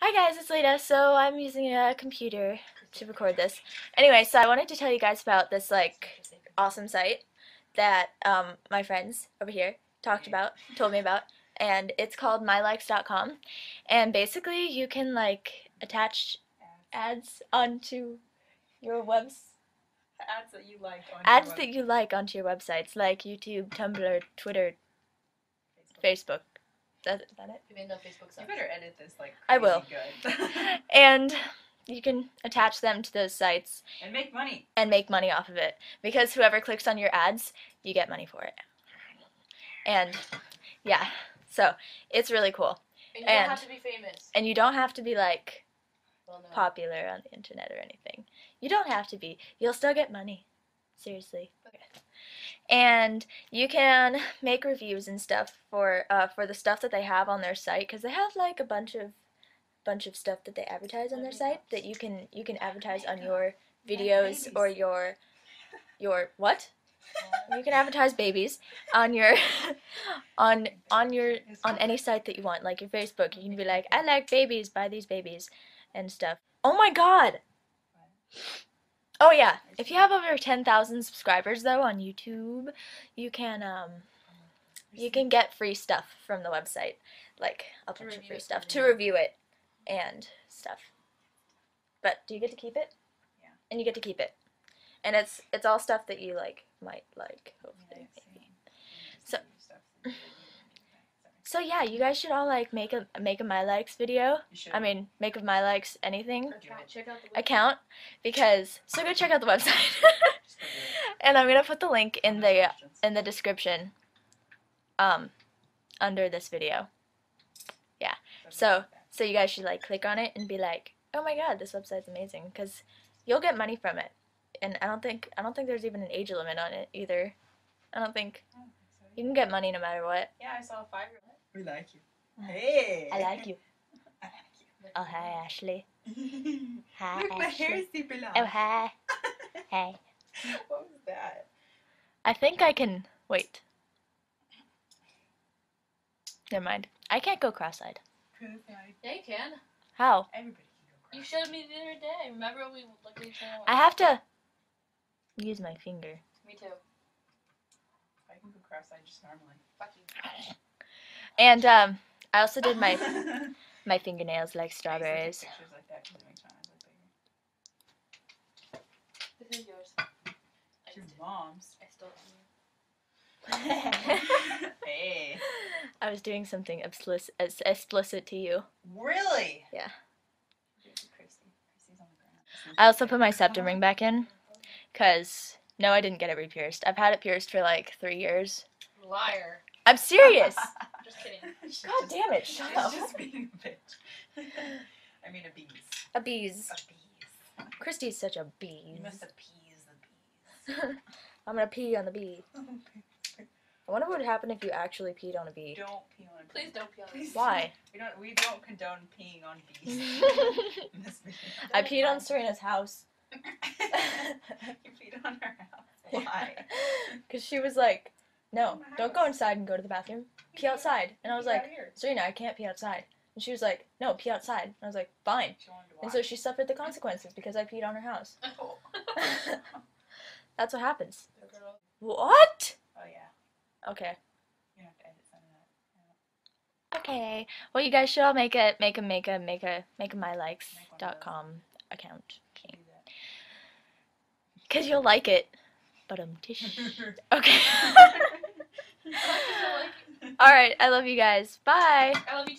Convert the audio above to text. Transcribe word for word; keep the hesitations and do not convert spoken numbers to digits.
Hi guys, it's Leta. So I'm using a computer to record this. Anyway, so I wanted to tell you guys about this like awesome site that um, my friends over here talked about, told me about, and it's called my likes dot com. And basically, you can like attach ads onto your webs. Ads that you like. Onto ads your that you like onto your websites, like YouTube, Tumblr, Twitter, Facebook. That, is that it? You made no Facebook stuff. You better edit this like crazy. I will. Good. And you can attach them to those sites. And make money. And make money off of it. Because whoever clicks on your ads, you get money for it. And yeah, so it's really cool. And you and, don't have to be famous. And you don't have to be like well, no. popular on the internet or anything. You don't have to be. You'll still get money. Seriously. Okay. And you can make reviews and stuff for uh, for the stuff that they have on their site, because they have like a bunch of bunch of stuff that they advertise on their site that you can you can advertise on your videos or your your what? You can advertise babies on your on on your on any site that you want, like your Facebook. You can be like, I like babies, buy these babies and stuff. Oh my god. Oh yeah, if you have over ten thousand subscribers though on YouTube, you can um you can get free stuff from the website. Like a bunch of free stuff to review it and stuff. But do you get to keep it? Yeah. And you get to keep it. And it's it's all stuff that you like might like, hopefully. So So yeah, you guys should all like make a make a My Likes video. I mean, make a My Likes anything account, because so go check out the website. And I'm gonna put the link in the in the description, um, under this video. Yeah. So so you guys should like click on it and be like, oh my god, this website's amazing, because you'll get money from it. And I don't think I don't think there's even an age limit on it either. I don't think you can get money no matter what. Yeah, I saw a five year old. We like you. Hey! I like you. I like you. Oh, hi, Ashley. Hi, Look, Ashley. My hair is super long. Oh, hi. Hey. What was that? I think I can... Wait. Never mind. I can't go cross-eyed. Cross-eyed. Yeah, you can. How? Everybody can go cross-eyed. You showed me the other day. Remember when we looked at each other? I have to... use my finger. Me too. I can go cross-eyed just normally. Fuck you. And um, I also did my my fingernails like strawberries. This is yours. It's your mom's. I stole it. Hey. I was doing something explicit, explicit to you. Really? Yeah. I also put my septum ring back in, cause no, I didn't get it re-pierced. I've had it pierced for like three years. Liar. I'm serious. Just kidding. God damn it! Shut up. Just being a bitch. I mean a bees. A bees. A bees. Christy's such a bees. You must appease the bees. I'm gonna pee on the bee. I wonder what would happen if you actually peed on a bee. Don't pee on a bee. Please don't pee on a bee. Why? We don't. We don't condone peeing on bees. In this video. I peed on Serena's house. You peed on her house. Why? Because she was like, no, don't go inside and go to the bathroom. Pee outside. And I was like, Serena, I can't pee outside. And she was like, no, pee outside. And I was like, fine. And so she suffered the consequences because I peed on her house. Oh. That's what happens. What? Oh, yeah. Okay. You have to edit some of that. Okay. Well, you guys should all make a, make a, make a, make a, make a my likes dot com account. Okay. Because you'll like it. But um, tish. Okay. All right, I love you guys. Bye. I love you.